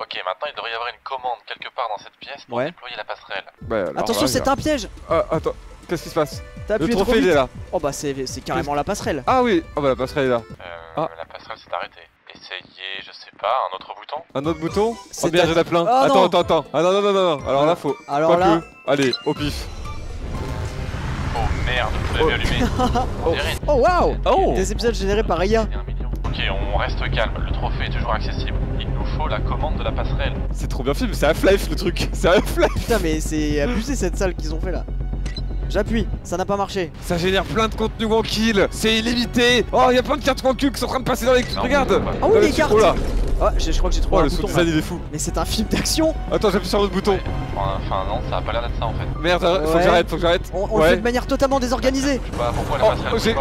Ok, maintenant il devrait y avoir une commande quelque part dans cette pièce pour déployer la passerelle. Bah, attention, c'est un piège. Attends, qu'est-ce qui se passe? Le trophée il est là. Oh bah c'est carrément la passerelle. Ah oui, oh bah la passerelle est là. La passerelle s'est arrêtée. Essayez, je sais pas, un autre bouton. Un autre bouton? Oh bien, il y en a plein. Attends. Ah non. Alors là, faut. Alors là. Allez, au pif. Oh merde, vous l'avez allumé. Oh waouh. Oh. Des épisodes générés par IA. Ok, on reste calme, le trophée est toujours accessible. Il nous faut la commande de la passerelle. C'est trop bien film, c'est Half-Life le truc. C'est Half-Life. Putain, mais c'est abusé cette salle qu'ils ont fait là. J'appuie, ça n'a pas marché. Ça génère plein de contenu tranquille, c'est illimité. Oh, il y a plein de cartes tranquilles qui sont en train de passer dans les. Regarde. Ah oui, les cartes. Oh, je crois que j'ai trouvé le bouton. Il est fou. Mais c'est un film d'action. Attends, j'appuie sur l'autre bouton. Ouais. Enfin, non, ça a pas l'air d'être ça en fait. Merde, faut que j'arrête. On le fait de manière totalement désorganisée. Je sais pas pourquoi la passerelle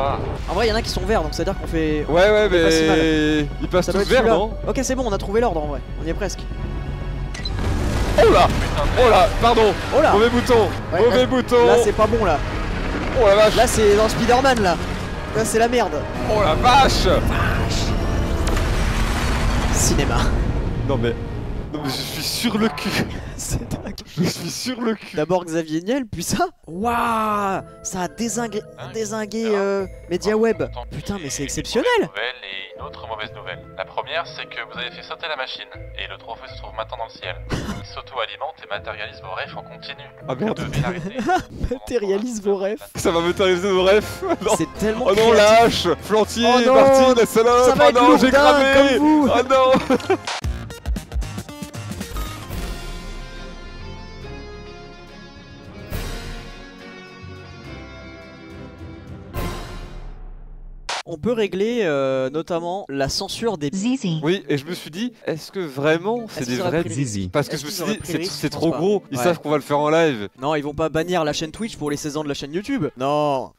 En vrai, il y en a qui sont verts, donc c'est à dire qu'on fait. Ouais, mais. Ils passent tous verts, non? Ok, c'est bon, on a trouvé l'ordre en vrai. On y est presque. Oh là, pardon. Oh là. Mauvais bouton. Ouais, mauvais bouton. Là c'est pas bon là. Oh la vache. Là c'est dans Spider-Man là. Là c'est la merde. Oh la vache. Cinéma. Non mais je suis sur le cul. C'est dingue. Je suis sur le cul. D'abord Xavier Niel, puis ça. Waouh. Ça a dézingué MediaWeb. Putain mais c'est exceptionnel. Une autre mauvaise nouvelle. La première, c'est que vous avez fait sauter la machine et le trophée se trouve maintenant dans le ciel. Il s'auto-alimente et matérialise vos refs en continu. Ah merde. Matérialise vos refs. Ça va matérialiser vos refs. C'est tellement. Oh non, lâche. Flantier, Martine, la salope. Oh non, j'ai cramé. Oh non. On peut régler notamment la censure des zizi. Oui, et je me suis dit, est-ce que vraiment c'est des vrais zizi? Parce que je me suis dit, c'est trop gros, ils savent qu'on va le faire en live. Non, ils vont pas bannir la chaîne Twitch pour les 16 ans de la chaîne YouTube. Non.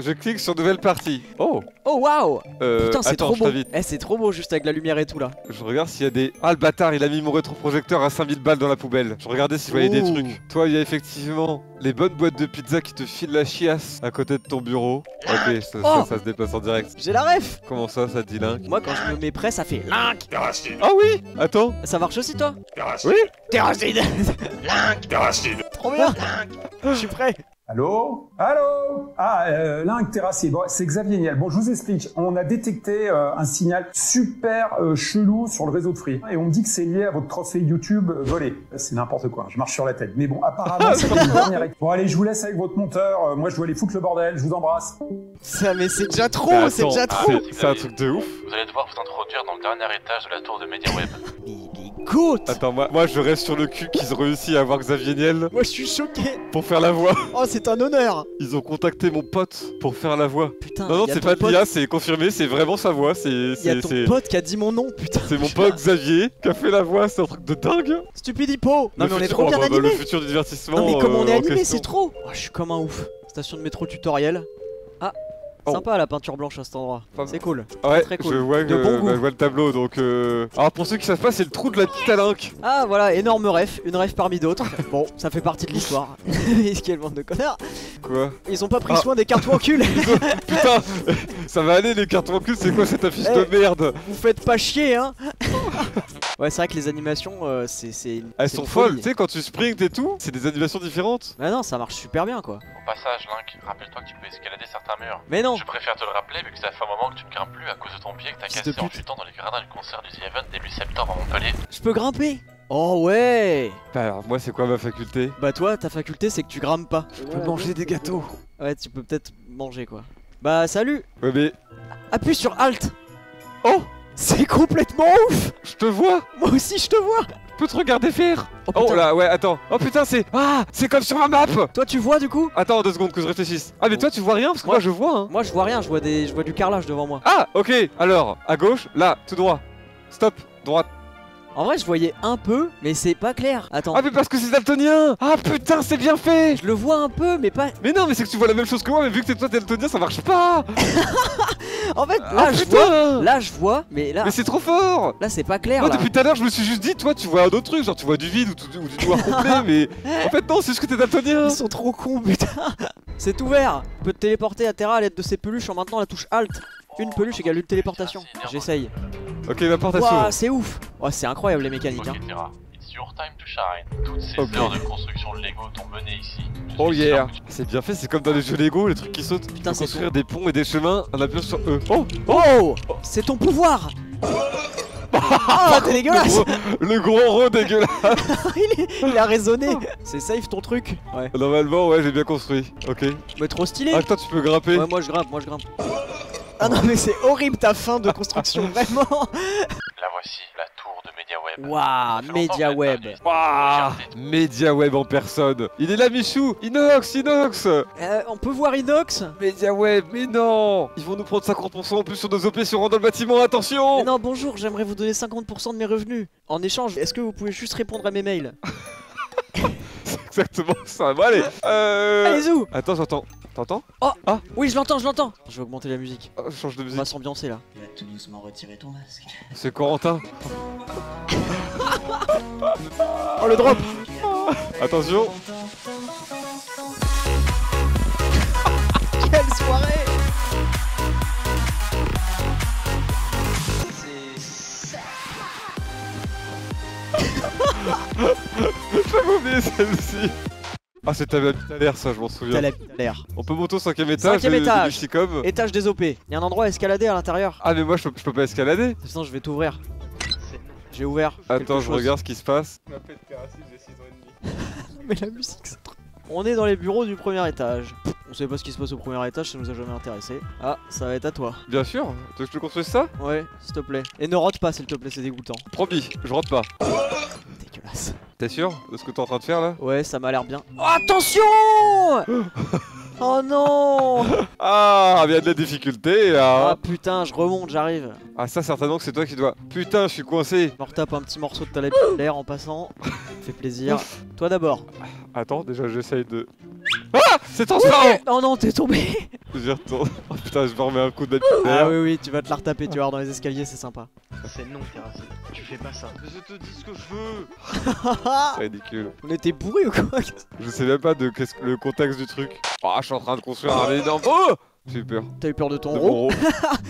Je clique sur nouvelle partie. Oh waouh. Putain, c'est trop beau. Eh, c'est trop beau juste avec la lumière et tout là. Je regarde s'il y a des. Ah, le bâtard, il a mis mon rétroprojecteur à 5000 balles dans la poubelle. Je regardais si je voyais des trucs. Toi, il y a effectivement les bonnes boîtes de pizza qui te filent la chiasse à côté de ton bureau. Ok, ça se dépasse en direct. J'ai la ref. Comment ça dit Laink? Moi quand je me mets prêt ça fait Laink. Terracid. Ah oui. Attends. Ça marche aussi toi? Terracid. Oui. Terracid. Laink. Terracid. Trop bien. Laink. Je suis prêt. Allô? Ah, Laink, Terracid, bon, c'est Xavier Niel. Bon, je vous explique, on a détecté un signal super chelou sur le réseau de Free. Et on me dit que c'est lié à votre trophée YouTube volé. C'est n'importe quoi, je marche sur la tête. Mais bon, apparemment, c'est une dernière... Bon, allez, je vous laisse avec votre monteur. Moi, je dois aller foutre le bordel, je vous embrasse. Ça, mais c'est déjà trop, c'est déjà trop. C'est un truc de ouf. Vous allez devoir vous introduire dans le dernier étage de la tour de MediaWeb. Écoute. Attends, moi je reste sur le cul qu'ils ont réussi à avoir Xavier Niel. Moi je suis choqué. Pour faire la voix. Oh, c'est un honneur. Ils ont contacté mon pote pour faire la voix. Putain, non, c'est pas de l'IA, c'est confirmé, c'est vraiment sa voix. Il y a ton pote qui a dit mon nom, putain. C'est mon pote Xavier qui a fait la voix, c'est un truc de dingue. Stupide hippo. Non, mais on est trop bien animé. Le futur du divertissement. Non, mais comme on est animé, c'est trop. Oh, je suis comme un ouf. Station de métro tutoriel. Ah. Sympa la peinture blanche à cet endroit, c'est cool. Ouais, très cool. Je vois le tableau donc. Alors pour ceux qui savent pas, c'est le trou de la petite Laink. Ah voilà, énorme ref, une ref parmi d'autres. Bon, ça fait partie de l'histoire. Quel bande de connards. Quoi? Ils ont pas pris soin des cartes wancules. Putain, ça va aller les cartes wancules, c'est quoi cette affiche de merde? Vous faites pas chier hein. Ouais, c'est vrai que les animations, elles sont folles, tu sais, quand tu sprints et tout, c'est des animations différentes. Ah non, ça marche super bien quoi. Au passage, Laink, rappelle-toi que tu peux escalader certains murs. Mais non. Je préfère te le rappeler vu que ça fait un moment que tu ne grimpes plus à cause de ton pied que t'as cassé en chutant dans les gradins du concert du The Event début septembre à Montpellier. Je peux grimper? Oh ouais. Bah alors moi c'est quoi ma faculté? Bah toi ta faculté c'est que tu grimpes pas. Je peux manger des gâteaux. Ouais tu peux peut-être manger quoi. Bah salut. Ouais mais... Appuie sur Alt. Oh. C'est complètement ouf. Je te vois. Moi aussi je te vois. Je peux te regarder faire. Oh là, ouais, attends. Oh putain, c'est. Ah, c'est comme sur ma map. Toi, tu vois du coup? Attends 2 secondes que je réfléchisse. Ah, mais toi, tu vois rien parce que moi, je vois. Hein. Moi, je vois rien. Je vois du carrelage devant moi. Ah, ok. Alors, à gauche, là, tout droit. Stop, droite. En vrai, je voyais un peu, mais c'est pas clair. Attends. Ah, mais parce que c'est daltonien. Ah putain, c'est bien fait. Je le vois un peu, mais pas. Mais non, mais c'est que tu vois la même chose que moi, mais vu que t'es toi daltonien, ça marche pas. En fait, là je vois, mais là. Mais c'est trop fort. Là, c'est pas clair. Moi, depuis tout à l'heure, je me suis juste dit, toi, tu vois un autre truc, genre tu vois du vide ou du noir complet, mais en fait non, c'est juste que t'es daltonien. Ils sont trop cons, putain. C'est ouvert. Tu peux te téléporter à Terra à l'aide de ses peluches en maintenant la touche Alt. une peluche égale une téléportation. J'essaye. Ok, ma porte à s'ouvre. C'est ouf. Oh, c'est incroyable les mécaniques. Hein. Toutes ces heures de construction Lego t'ont mené ici. Oh yeah. C'est bien fait, c'est comme dans les jeux Lego, les trucs qui sautent. Putain, c'est construire des ponts et des chemins en appuyant sur eux. Oh, oh, c'est ton pouvoir. Oh, t'es dégueulasse! Le gros rond dégueulasse! Il a raisonné! C'est safe ton truc! Ouais. Normalement, ouais, j'ai bien construit. Ok. Mais trop stylé! Ah, toi, tu peux grimper! Ouais, moi je grimpe, moi je grimpe. Ah non, mais c'est horrible ta fin de construction, vraiment! La voici, la tour de MediaWeb. Waouh, MediaWeb! Waouh! MediaWeb en personne! Il est là, Michou! Inox, Inox! On peut voir Inox? MediaWeb, mais non! Ils vont nous prendre 50% en plus sur nos OP si on rentre dans le bâtiment, attention! Mais non, bonjour, j'aimerais vous donner 50% de mes revenus. En échange, est-ce que vous pouvez juste répondre à mes mails? C'est exactement ça, bon allez! Allez-y! Attends, j'entends. T'entends? Oh! Ah! Oui, je l'entends, je l'entends! Je vais augmenter la musique. Oh, change de musique. On va s'ambiancer là. Tu vas tout doucement retirer ton masque. C'est Corentin! Oh le drop! Attention! Quelle soirée! J'avais oublié celle-ci! Ah c'est ta l'air ça, je m'en souviens. L'air. On peut monter au 5ème étage. 5ème étage. Étage des OP. Y'a un endroit à escalader à l'intérieur. Ah mais moi je peux pas escalader. Sinon je vais t'ouvrir. J'ai ouvert. Attends, je regarde ce qui se passe. Je m'appelle Terracid, j'ai 6 ans et demi. Mais la musique c'est trop... On est dans les bureaux du premier étage. On sait pas ce qui se passe au premier étage, ça nous a jamais intéressé. Ah, ça va être à toi. Bien sûr. Tu veux que je te construise ça? Ouais, s'il te plaît. Et ne rentre pas s'il te plaît, c'est dégoûtant. Promis, je rentre pas. Dégueulasse. T'es sûr de ce que t'es en train de faire là? Ouais, ça m'a l'air bien. Oh, attention! Oh non! Ah, il y a de la difficulté là. Ah putain, je remonte, j'arrive. Ah ça, certainement que c'est toi qui dois... Putain, je suis coincé. Je me retape un petit morceau de ta l'air en passant. Fait plaisir. Toi d'abord. Attends, déjà j'essaye de... Ah! C'est transparent! Ouais. Oh non, t'es tombé! J'y retourne. Oh putain, je me remets un coup de la pute. Ah oui, oui, tu vas te la retaper, tu vas voir dans les escaliers, c'est sympa. C'est non, Terracid. Tu fais pas ça. Je te dis ce que je veux! C'est ridicule. On était bourrés ou quoi? Je sais même pas de le contexte du truc. Ah, oh, je suis en train de construire un énorme. Oh! J'ai eu peur. T'as eu peur de ton rond?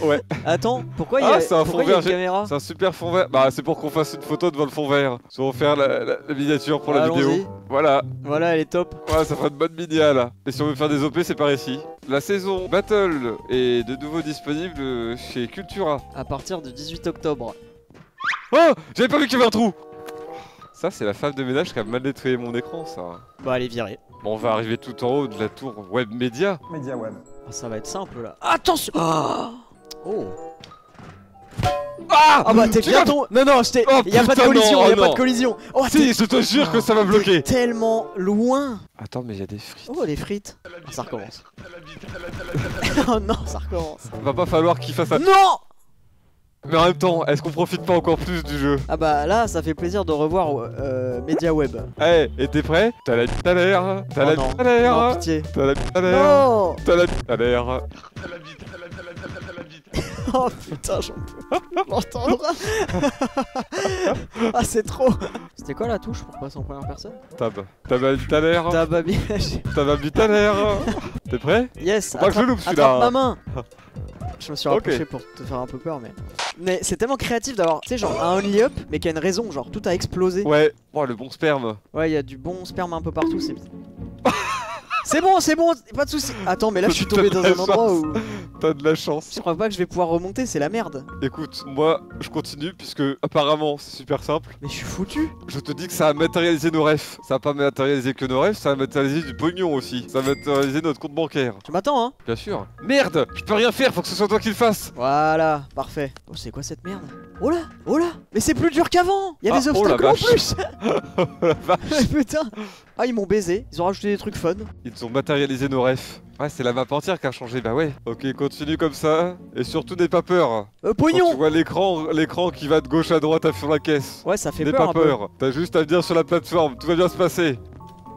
Ouais. Attends, pourquoi il y a, une caméra? C'est un super fond vert. Bah, c'est pour qu'on fasse une photo devant le fond vert. On va faire la miniature pour la vidéo. Voilà. Voilà, elle est top. Ouais, ça fera une bonne minia là. Et si on veut faire des OP, c'est par ici. La saison Battle est de nouveau disponible chez Cultura. À partir du 18 octobre. Oh! J'avais pas vu qu'il y avait un trou! Ça, c'est la femme de ménage qui a mal nettoyé mon écran, ça. Bah, elle est virée. Bon, on va arriver tout en haut de la tour Web Media. MediaWeb. Ça va être simple là. Attention! Oh! Ah! Ah bah t'es bien tombé! Non, non, j'étais. Y'a pas de collision, y'a pas de collision! Oh, si, je te jure que ça va bloquer! Tellement loin! Attends, mais y'a des frites. Oh, des frites! Ça recommence. Oh non, ça recommence. Va pas falloir qu'il fasse ça. Non! Mais en même temps, est-ce qu'on profite pas encore plus du jeu? Ah bah là, ça fait plaisir de revoir MediaWeb. Eh, et t'es prêt? T'as la bite à l'air. T'as la bite à l'air. Non, pitié. T'as la bite à l'air. Non. T'as la bite à l'air. T'as la bite, t'as la bite. Oh putain, j'en peux. M'entendre. Ah, c'est trop. C'était quoi la touche pour passer en première personne? Tab. Tab à bite à l'air. Tab à bite à l'air. T'es prêt? Yes. Faut pas que je loupe celui-là. Attrape ma main. Je me suis rapproché pour te faire un peu peur, mais c'est tellement créatif d'avoir, tu sais, genre un only up, mais qui a une raison, genre tout a explosé. Ouais, oh, le bon sperme. Ouais, il y a du bon sperme un peu partout, c'est bien. C'est bon, pas de soucis. Attends, mais là je suis tombé dans un endroit où... T'as de la chance. Je crois pas que je vais pouvoir remonter, c'est la merde. Écoute, moi je continue puisque apparemment c'est super simple. Mais je suis foutu. Je te dis que ça a matérialisé nos rêves. Ça a pas matérialisé que nos rêves, ça a matérialisé du pognon aussi. Ça a matérialisé notre compte bancaire. Tu m'attends hein? Bien sûr. Merde, je peux rien faire, faut que ce soit toi qui le fasse. Voilà, parfait. Oh, c'est quoi cette merde? Oh là, oh là. Mais c'est plus dur qu'avant. Y'a des obstacles en plus. Oh la vache. Putain. Ah, ils m'ont baisé, ils ont rajouté des trucs fun. Ils ont matérialisé nos rêves. Ouais, c'est la map entière qui a changé, bah ouais. Ok, continue comme ça, et surtout n'aie pas peur. Pognon! Quand tu vois l'écran qui va de gauche à droite sur la caisse. Ouais, ça fait peur. N'aie pas peur, t'as juste à venir sur la plateforme, tout va bien se passer.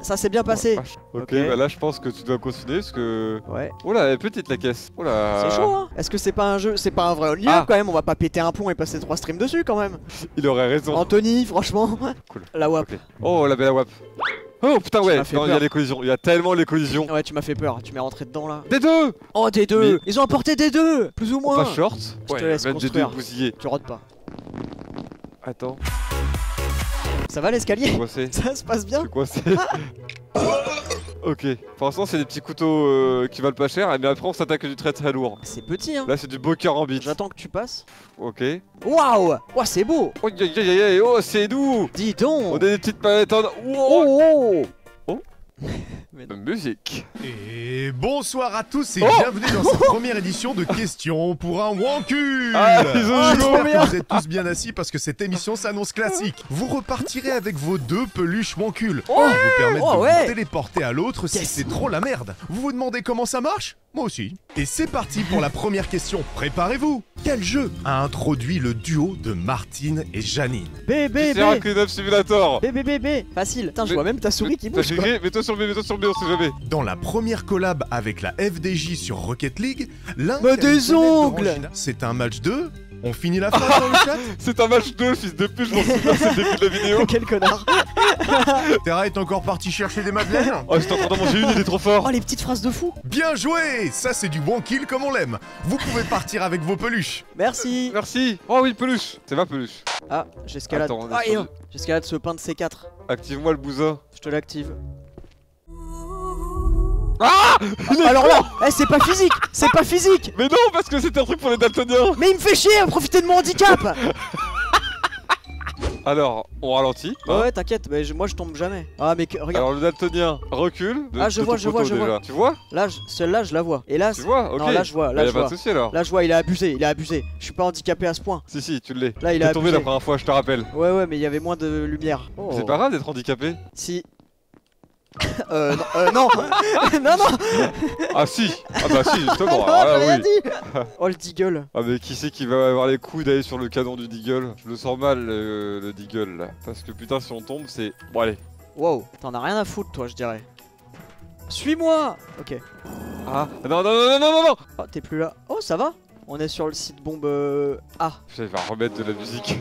Ça s'est bien passé. Ok, bah là je pense que tu dois continuer parce que... Ouais. Oh là, elle est petite la caisse. Oh là. C'est chaud hein. Est-ce que c'est pas un jeu, c'est pas un vrai only up quand même? On va pas péter un pont et passer 3 streams dessus quand même. Il aurait raison. Anthony, franchement. Cool. La WAP. Oh, la belle WAP. Oh putain ouais, il y a les collisions, il y a tellement les collisions. Ouais, tu m'as fait peur, tu m'es rentré dedans là. Des deux. Oh des deux. Mais... ils ont apporté des deux. Plus ou moins. Pas short. Ouais, te laisse construire. Tu rodes pas. Attends. Ça va l'escalier? Ça se passe bien? Ok, pour l'instant c'est des petits couteaux qui valent pas cher, mais après on s'attaque à du très très lourd. C'est petit hein. Là c'est du boker en bite. J'attends que tu passes. Ok. Waouh, wow, c'est beau. Oh, oh c'est doux. Dis donc. On a des petites palettes en... Oh, oh, oh. Musique. Et bonsoir à tous et bienvenue dans cette première édition de Questions pour un Wankul. J'espère que vous êtes tous bien assis parce que cette émission s'annonce classique. Vous repartirez avec vos deux peluches Wankul qui vous permettent de vous téléporter à l'autre si c'est trop la merde. Vous vous demandez comment ça marche? Moi aussi. Et c'est parti pour la première question. Préparez-vous. Quel jeu a introduit le duo de Martine et Janine? BBB. C'est un Clean Up Simulator. BBB. Facile. Putain, je vois même ta souris qui bouge. Mets-toi sur le, mets-toi sur le. Dans la première collab avec la FDJ sur Rocket League, l'un des ongles. C'est un match 2. On finit la phrase dans le chat. C'est un match 2, fils de pute, je m'en souviens, c'est le début de la vidéo. Quel connard. Terra est encore parti chercher des madeleines. Oh, j'étais en train d'en manger une, il est trop fort. Oh, les petites phrases de fou. Bien joué. Ça, c'est du bon kill comme on l'aime. Vous pouvez partir avec vos peluches. Merci. Merci. Oh oui, peluche. C'est ma peluche. Ah, j'escalade. J'escalade ce pain de C4. Active-moi le bousin. Je te l'active. Ah, alors là, c'est pas physique, c'est pas physique. Mais non, parce que c'était un truc pour les daltoniens. Mais il me fait chier à profiter de mon handicap. Alors, on ralentit. Ouais, t'inquiète, moi je tombe jamais. Ah mais regarde. Alors le daltonien recule. Ah je vois. Tu vois? Là, celle-là je la vois. Et là, tu vois? Ok. Non, là je vois. Là, je vois. Pas de souci alors. Là je vois, il a abusé, il a abusé. Je suis pas handicapé à ce point. Si si, tu l'es. Là il a abusé. T'es tombé la première fois, je te rappelle. Ouais ouais, mais il y avait moins de lumière. Oh. C'est pas grave d'être handicapé. Si. Non. Non, non. Ah si. Ah bah si, justement. Ah, non, là, oui. Oh le Deagle. Ah mais qui c'est qui va avoir les couilles d'aller sur le canon du Deagle? Je le sens mal le Deagle là. Parce que putain si on tombe c'est... Bon allez. Wow, t'en as rien à foutre toi je dirais. Suis-moi. Ok. Ah non non non non non non. Oh t'es plus là. Oh ça va. On est sur le site bombe... Ah. Putain il va remettre de la musique.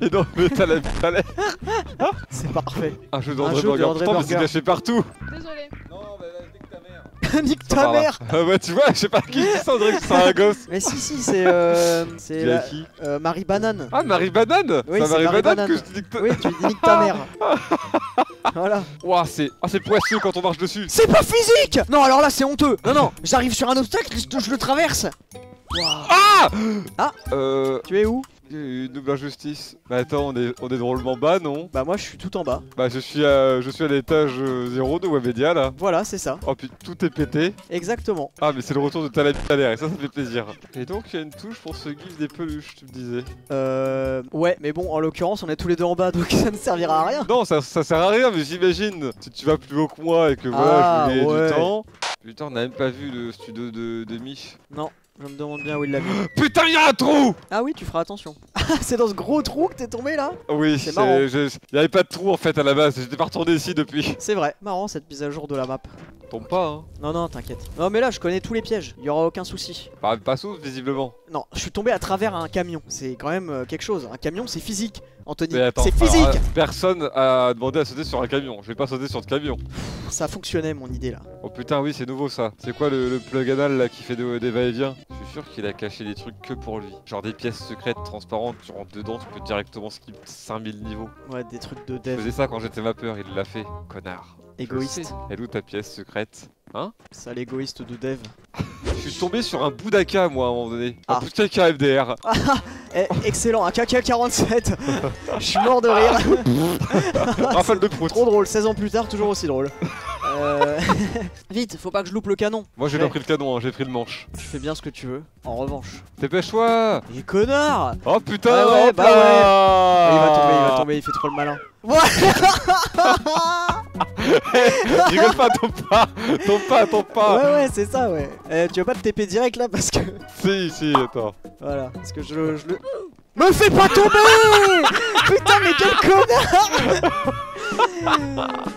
Et non mais t'as la l'air. C'est parfait. Un jeu d'André Burger, putain mais c'est gâché partout. Désolé. Non mais nique ta mère. Nique ta mère. Ouais tu vois, je sais pas qui dit ça, on dirait que c'est un gosse. Mais si si c'est Marie Banane. Ah Marie Banane. Oui c'est Marie Banane que je dis nique ta... Oui tu dis nique ta mère. Voilà. Ouah c'est... Ah c'est poisseux quand on marche dessus. C'est pas physique. Non alors là c'est honteux. Non non, j'arrive sur un obstacle, je le traverse. Ah. Ah. Tu es où? Double injustice. Bah attends, on est drôlement bas, non? Bah moi je suis tout en bas. Bah je suis à l'étage 0 de Webedia là. Voilà, c'est ça. Oh puis tout est pété. Exactement. Ah mais c'est le retour de Talabitalère et ça fait plaisir. Et donc il y a une touche pour ce gif des peluches, tu me disais. Ouais, mais bon en l'occurrence on est tous les deux en bas donc ça ne servira à rien. Non, ça sert à rien, mais j'imagine. Si tu vas plus haut que moi et que voilà, je voulais du temps. Putain, on n'a même pas vu le studio de Mich. Non. Je me demande bien où il l'a vu. Putain, y'a un trou! Ah oui, tu feras attention. C'est dans ce gros trou que t'es tombé là? Oui, c'est marrant. Y'avait pas de trou en fait à la base, j'étais pas retourné ici depuis. C'est vrai, marrant cette mise à jour de la map. Tombe pas, hein. Non, non, t'inquiète. Non, mais là, je connais tous les pièges, y'aura aucun souci. Bah, pas sauf, visiblement. Non, je suis tombé à travers un camion, c'est quand même quelque chose. Un camion, c'est physique, Anthony. C'est physique! Alors, personne a demandé à sauter sur un camion, je vais pas sauter sur le camion. Ça fonctionnait mon idée là. Oh putain, oui, c'est nouveau ça. C'est quoi le plug anal là qui fait des va-et-vient? Je suis sûr qu'il a caché des trucs que pour lui. Genre des pièces secrètes transparentes, tu rentres dedans, tu peux directement skip 5000 niveaux. Ouais, des trucs de dev. Je faisais ça quand j'étais vapeur, il l'a fait, connard. Égoïste. Elle où ta pièce secrète? Hein? Ça l'égoïste de dev. Je suis tombé sur un Boudaka moi à un moment donné. Ah. Un Boudaka FDR. Excellent, un KK47. Je suis mort de rire. Rafale de prout. Trop drôle, 16 ans plus tard, toujours aussi drôle. Vite, faut pas que je loupe le canon. Moi j'ai pas pris le canon, hein, j'ai pris le manche. Tu fais bien ce que tu veux, en revanche. Dépêche-toi. Les connards. Oh putain. Ah ouais, bah ouais. Et il va tomber, il fait trop le malin. Rigole pas, tombe pas. Ouais c'est ça ouais. Tu veux pas te TP direct là parce que... Si, attends. Voilà, parce que je le... Me fais pas tomber. Putain mais quel connard.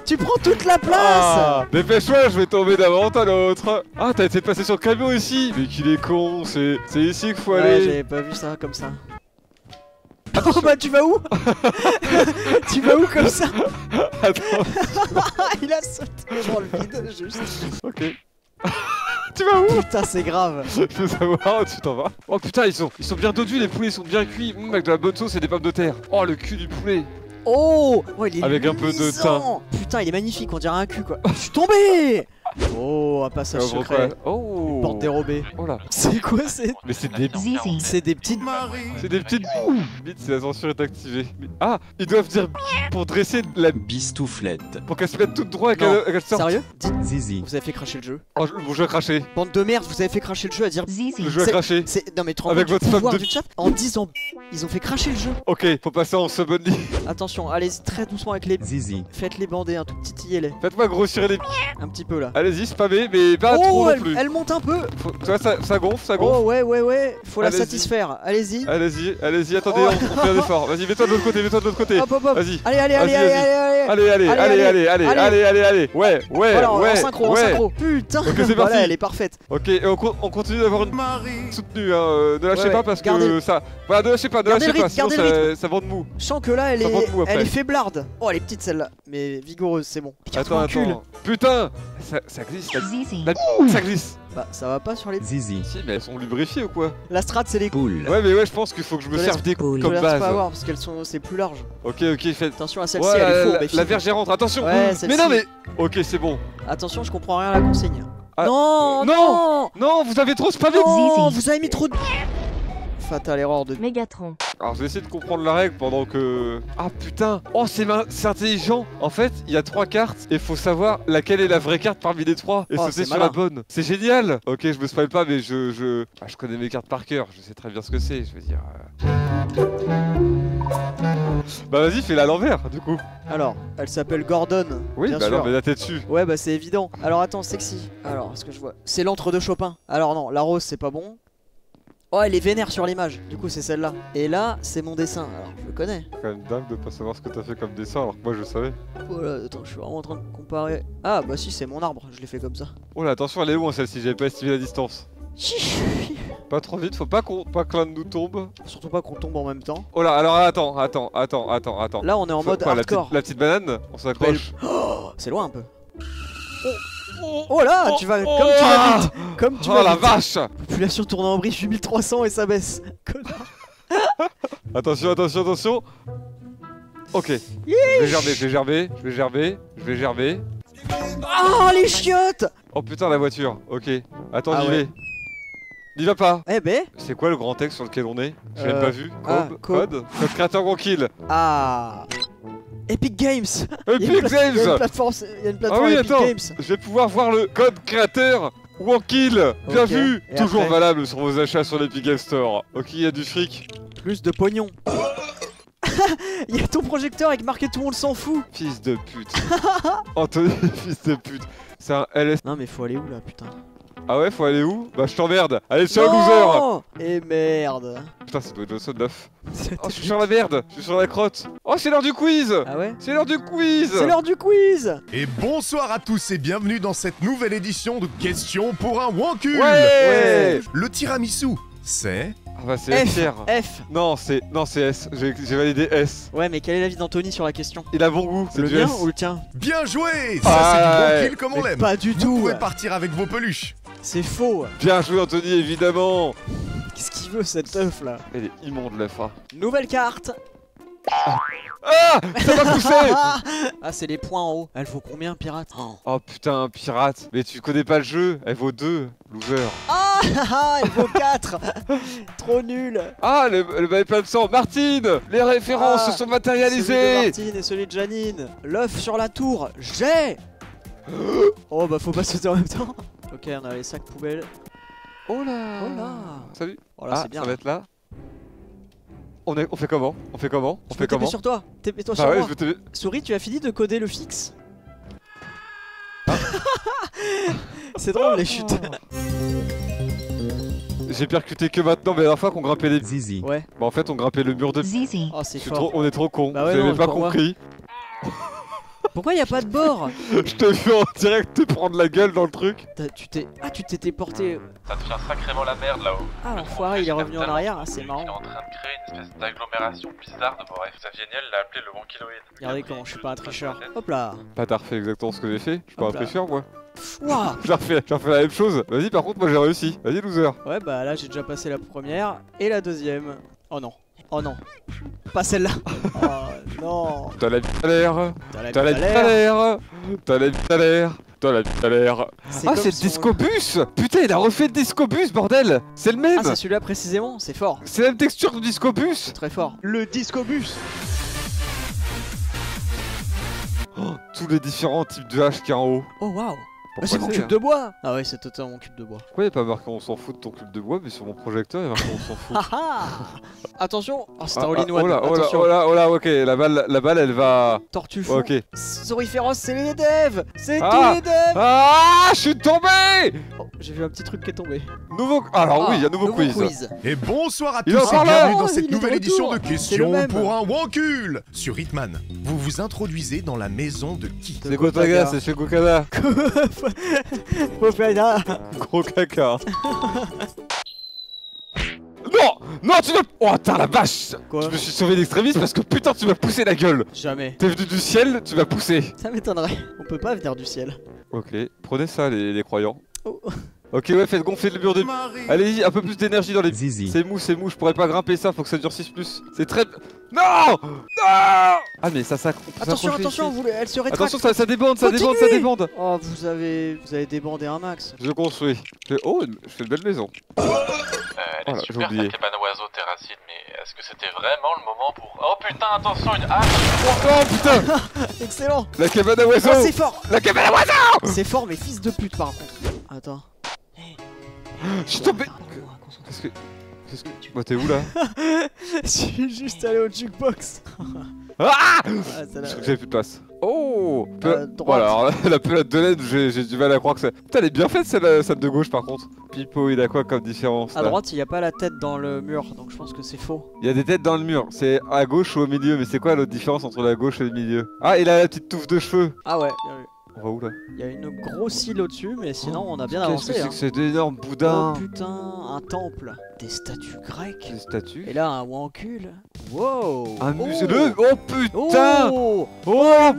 Tu prends toute la place. Dépêche-toi, je vais tomber d'un moment à l'autre. Ah t'as été passé sur le camion ici. Mais qu'il est con, c'est ici qu'il faut aller. Ouais j'avais pas vu ça comme ça. Attends, bah tu vas où? Tu vas où comme ça? Attends. Il a sauté dans le vide, juste. Ok. Tu vas où? Putain, c'est grave. Je veux savoir où tu t'en vas. Oh putain, ils sont bien dodus, les poulets sont bien cuits. Avec de la bonne sauce et des pommes de terre. Oh, le cul du poulet. Oh, oh il est avec luisant. Un peu de teint. Putain, il est magnifique, on dirait un cul quoi. Je suis tombé. Oh, un passage secret. Oh. Une porte dérobée. Oh là. C'est quoi c'est? Mais c'est des... C'est des petites... C'est des petites... Vite, si la censure est activée. Mais... Ah, ils doivent dire pour dresser de la bistouflette. Pour qu'elle se mette toute droite et qu'elle sorte. Sérieux? Dites zizi. Vous avez fait cracher le jeu. Oh, mon jeu a craché. Bande de merde, vous avez fait cracher le jeu à dire zizi. Le jeu a craché. Non mais trop. Avec votre femme de... du chat. En disant... Ils ont fait cracher le jeu. Ok, faut passer en subunly. Attention, allez très doucement avec les... Zizi. Faites-les bander, un tout petit yélet. Faites-moi grossir les... Un petit peu là. Allez-y, spammez, mais pas trop non plus. Elle monte un peu. Toi, ça gonfle, ça gonfle. Oh ouais, ouais, ouais. Faut la satisfaire. Allez-y. Allez-y, allez-y. Attendez, on fait un effort. Vas-y, mets-toi de l'autre côté, mets-toi de l'autre côté. Hop, hop, hop. Vas-y. Allez, allez, allez, allez, allez, allez, allez, allez, allez, allez, allez. Ouais, ouais, voilà, ouais. En synchro, en synchro. Putain. Ok, c'est parti. Elle est parfaite. Ok, et on continue d'avoir une soutenue. Ne lâchez pas parce que ça. Voilà, ne lâchez pas, ne lâchez pas. Sinon, ça vend de mou. Je sens que là, elle est faiblarde. Oh, elle est petite celle-là, mais vigoureuse, c'est bon. Attends, attends. Putain. Ça glisse, ça glisse. Bah ça va pas sur les zizi. Si mais elles sont lubrifiées ou quoi? La strat c'est les poules. Ouais mais ouais je pense qu'il faut que je me serve des poules comme base. Je laisse pas voir parce qu'elles sont c'est plus large. Ok ok faites attention à celle-ci elle est fourbe. La verge rentre attention. Mais non mais ok c'est bon. Attention je comprends rien à la consigne. Non non non vous avez trop spavé. Non vous avez mis trop de. Fatale erreur de Megatron. Alors je vais essayer de comprendre la règle pendant que... Ah putain. Oh c'est intelligent. En fait il y a 3 cartes et faut savoir laquelle est la vraie carte parmi les 3. Et sauter sur la bonne. C'est génial. Ok je me spoil pas mais je connais mes cartes par cœur. Je sais très bien ce que c'est. Je veux dire... Bah vas-y fais-la à l'envers du coup. Alors elle s'appelle Gordon. Oui bien bah sûr. Alors mais la tête dessus. Ouais bah c'est évident. Alors attends sexy. Alors est-ce que je vois... C'est l'antre de Chopin. Alors non la rose c'est pas bon. Oh, elle est vénère sur l'image, du coup c'est celle-là. Et là, c'est mon dessin, alors je le connais. C'est quand même dingue de pas savoir ce que t'as fait comme dessin alors que moi je le savais. Oh là, attends, je suis vraiment en train de comparer. Ah, bah si, c'est mon arbre, je l'ai fait comme ça. Oh là, attention, elle est loin celle-ci, j'avais pas estimé la distance. Pas trop vite, faut pas que l'un de nous tombe. Surtout pas qu'on tombe en même temps. Oh là, alors attends, attends, attends, attends, attends. Là, on est en mode hardcore. La petite banane, on s'accroche. Oh, c'est loin un peu. Oh. Oh là, tu vas comme tu vas vite. Comme tu vas vite. Oh la vache. Population tourne en bris, je suis 1300 et ça baisse. Connard. Attention, attention, attention. Ok. Je vais gerber, je vais gerber, je vais gerber, je vais gerber. Oh les chiottes. Oh putain la voiture. Ok. Attends, j'y vais. N'y va pas. Eh ben. C'est quoi le grand texte sur lequel on est? Je l'ai même pas vu. Code. Code créateur gros kill. Ah. Epic Games. Epic Games. Il y a une plateforme ah oui, Epic Games. Je vais pouvoir voir le code créateur Wankill. Bien vu. Et toujours après... valable sur vos achats sur l'Epic Game Store. Ok, il y a du fric. Plus de pognon. Il y a ton projecteur avec marqué tout le monde s'en fout. Fils de pute. Anthony, fils de pute. C'est un LS. Non mais faut aller où là putain? Ah ouais, faut aller où? Bah je t'emmerde. Allez, ciao loser. Et merde. Putain, ça doit être le saut de l'œuf. Oh, je suis sur la merde, je suis sur la crotte. Oh, c'est l'heure du quiz. Ah ouais? C'est l'heure du quiz. C'est l'heure du quiz. Et bonsoir à tous et bienvenue dans cette nouvelle édition de Questions pour un Wankul. Ouais. Le tiramisu, c'est... Ah bah c'est F. Non, c'est S. J'ai validé S. Ouais, mais quel est l'avis d'Anthony sur la question? Il a bon goût. Le mien ou le tien? Bien joué. Ça, c'est du Wankul comme on l'aime. Pas du tout. Vous pouvez partir avec vos peluches. C'est faux. Bien joué Anthony, évidemment. Qu'est-ce qu'il veut cette œuf là? Elle est immonde l'œuf. Nouvelle carte. Ah ça m'a poussé. Ah c'est les points en haut. Elle vaut combien pirate? Oh putain pirate. Mais tu connais pas le jeu. Elle vaut 2. Loser. Ah elle vaut 4. Trop nul. Ah le bébé plein de sang. Martine. Les références se sont matérialisées. Celui de Martine et celui de Janine. L'œuf sur la tour. J'ai. Oh bah faut pas sauter en même temps. Ok, on a les sacs poubelles. Oh là, oh là. Salut. Oh là, c'est bien. Ça va être là. On fait comment? On fait comment? On fait comment? T'es sur toi. T'es sur moi. Souris, tu as fini de coder le fixe. C'est drôle les chutes. J'ai percuté que maintenant, mais à la fois qu'on grimpait les zizi. Ouais. Bah en fait, on grimpait le mur de zizi. Oh c'est fort. On est trop cons. Vous avez pas compris. Pourquoi y a pas de bord? Je te fais en direct te prendre la gueule dans le truc. Tu t'es téléporté. Ça devient sacrément la merde là-haut. Ah l'enfoiré il est revenu en arrière, c'est marrant. Il est en train de créer une espèce d'agglomération bizarre devant F. Xavier Niel l'a appelé le banquiloïde. Regardez comment je suis pas un tricheur. Hop là. Pas t'as refait exactement ce que j'ai fait, je suis pas un tricheur moi. Wow. J'en fais la même chose. Vas-y par contre moi j'ai réussi. Vas-y loser. Ouais bah là j'ai déjà passé la première et la deuxième. Oh non. Oh non, pas celle-là. Oh non. T'as la bite à l'air. T'as la bite à l'air. T'as la bite à l'air. T'as la bite à l'air. Ah c'est le Discobus. Putain il a refait le Discobus bordel. C'est le même. Ah c'est celui-là précisément, c'est fort. C'est la même texture du Discobus. Très fort. Le Discobus. Oh, tous les différents types de haches qu'il y a en haut. Oh waouh. C'est mon cube de bois. Ah ouais c'est totalement mon cube de bois. Pourquoi y'a pas marqué on s'en fout de ton cube de bois mais sur mon projecteur y'a marqué on s'en fout. Attention. Oh c'est un all-in-one. Oh là ok la balle elle va. Tortue_fou. Ok. Sourisféroce c'est les devs. C'est tous les devs. Ah je suis tombé. J'ai vu un petit truc qui est tombé. Nouveau. Alors oui y'a nouveau quiz. Et bonsoir à tous et bienvenue dans cette nouvelle édition de questions pour un Wankul sur Hitman. Vous vous introduisez dans la maison de qui? C'est Kotaga, c'est chez Kokada. Gros caca. Non, non tu m'as... Oh putain la vache. Quoi? Je me suis sauvé d'extrémisme parce que putain tu m'as poussé la gueule. Jamais. T'es venu du ciel, tu m'as poussé. Ça m'étonnerait, on peut pas venir du ciel. Ok, prenez ça les croyants. Oh. Ok ouais faites gonfler le mur de... Allez-y, un peu plus d'énergie dans les... Zizi. C'est mou, je pourrais pas grimper ça, faut que ça durcisse plus. C'est très... Non. Non. Ah mais ça attention, attention, elle se rétracte. Attention, ça débande, ça débande, ça débande. Oh, vous avez débandé un max. Je construis. Oh, je fais une belle maison. Elle est super cette cabane à oiseaux Terracid, mais est-ce que c'était vraiment le moment pour... Oh putain, attention, une hache. Oh putain. Excellent. La cabane à oiseaux. Oh, c'est fort. La cabane à oiseaux. C'est fort, mais fils de pute par contre. Attends. Je suis tombé. Qu'est-ce que... Bah t'es où là? Je suis juste allé au jukebox. Ah je crois que j'avais plus de place. Oh voilà, alors la pelade de laine, j'ai du mal à croire que c'est... Putain elle est bien faite celle de gauche par contre. Pipo il a quoi comme différence? À droite il n'y a pas la tête dans le mur donc je pense que c'est faux. Il y a des têtes dans le mur, c'est à gauche ou au milieu mais c'est quoi l'autre différence entre la gauche et le milieu? Ah il a la petite touffe de cheveux. Ah ouais bien vu. On va où là? Il y a une grosse île au-dessus, mais sinon on a bien avancé. Qu'est-ce que c'est que d'énormes boudins? Oh putain, un temple, des statues grecques. Des statues. Et là un wankul. Wow. Un musée. Oh putain. Oh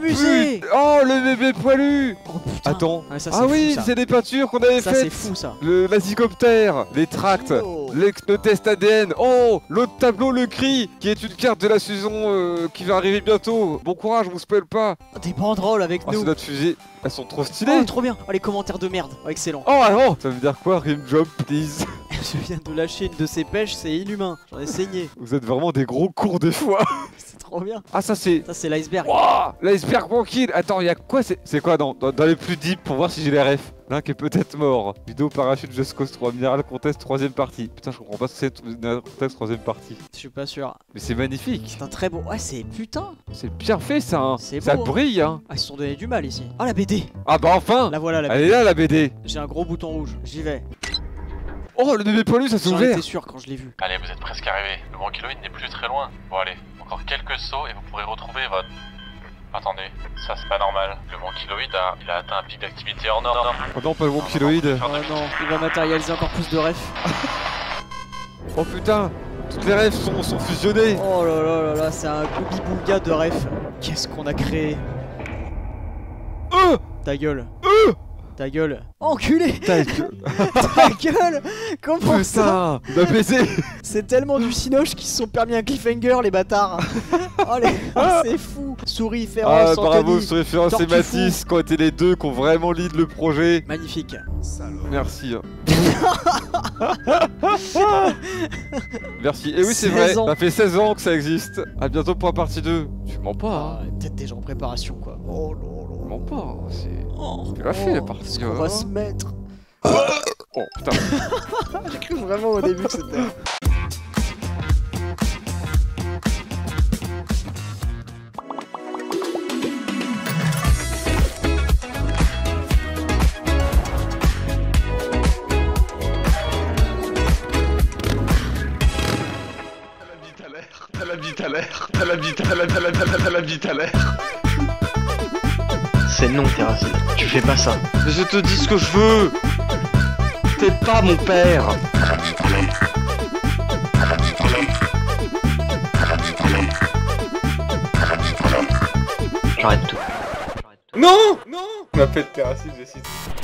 musée. Oh le bébé poilu. Oh putain. Attends. Ah oui, c'est des peintures qu'on avait faites. Ça c'est fou ça. Le vasicoptère, les tracts, le test ADN. Oh l'autre tableau, le cri, qui est une carte de la saison qui va arriver bientôt. Bon courage, on vous spoil pas. Des banderoles avec nous. C'est notre fusée. Elles sont trop stylées. Oh trop bien. Oh les commentaires de merde. Oh excellent. Oh alors ça veut dire quoi? Rim job please. Je viens de lâcher une de ces pêches, c'est inhumain. J'en ai saigné. Vous êtes vraiment des gros cons des fois. C'est trop bien. Ah ça c'est... Ça c'est l'iceberg. Wow, l'iceberg banquille. Attends y'a quoi? C'est quoi dans les plus deep pour voir si j'ai les refs? Laink est peut-être mort. Vidéo parachute Just Cause 3, Mineral Contest 3ème partie. Putain je comprends pas ce que c'est Mineral Contest 3ème partie. Je suis pas sûr. Mais c'est magnifique. C'est un très beau... Ouais c'est putain. C'est bien fait ça hein. Ça brille hein. Ah ils se sont donné du mal ici. Ah la BD. Ah bah enfin. La voilà la BD. Elle est là la BD. J'ai un gros bouton rouge, j'y vais. Oh le bébé poilu ça s'est ouvert. J'étais sûr quand je l'ai vu. Allez vous êtes presque arrivé. Le banquiloïde n'est plus très loin. Bon allez, encore quelques sauts et vous pourrez retrouver votre... Attendez, ça c'est pas normal. Le banquiloïde il a atteint un pic d'activité en or. Oh non, pas le banquiloïde. Oh non, il va matérialiser encore plus de refs. Oh putain, toutes les refs sont fusionnées. Oh là là là là, c'est un goubibouga de refs. Qu'est-ce qu'on a créé? Ta gueule. Ta gueule. Enculé. Ta gueule. Ta gueule. Comprends ça. Putain, d'un baiser. C'est tellement du cinoche qu'ils se sont permis un cliffhanger les bâtards. Oh, c'est fou. Sourisféroce, bravo Sourisféroce et Mathis qui ont été les deux qui ont vraiment lead le projet. Magnifique. Merci. Merci. Et oui c'est vrai, ça fait 16 ans que ça existe. A bientôt pour la partie 2. Tu mens pas hein. Peut-être déjà en préparation quoi. Oh là. Non pas, c'est... Tu l'as fait la partie. On va se mettre. Oh putain. J'ai cru vraiment au début que c'était... T'as la bite à l'air. T'as la bite à l'air. c'est non, Terracid. Tu fais pas ça. Mais je te dis ce que je veux. T'es pas mon père. J'arrête tout. Non, non. On m'appelle Terracid, je cite.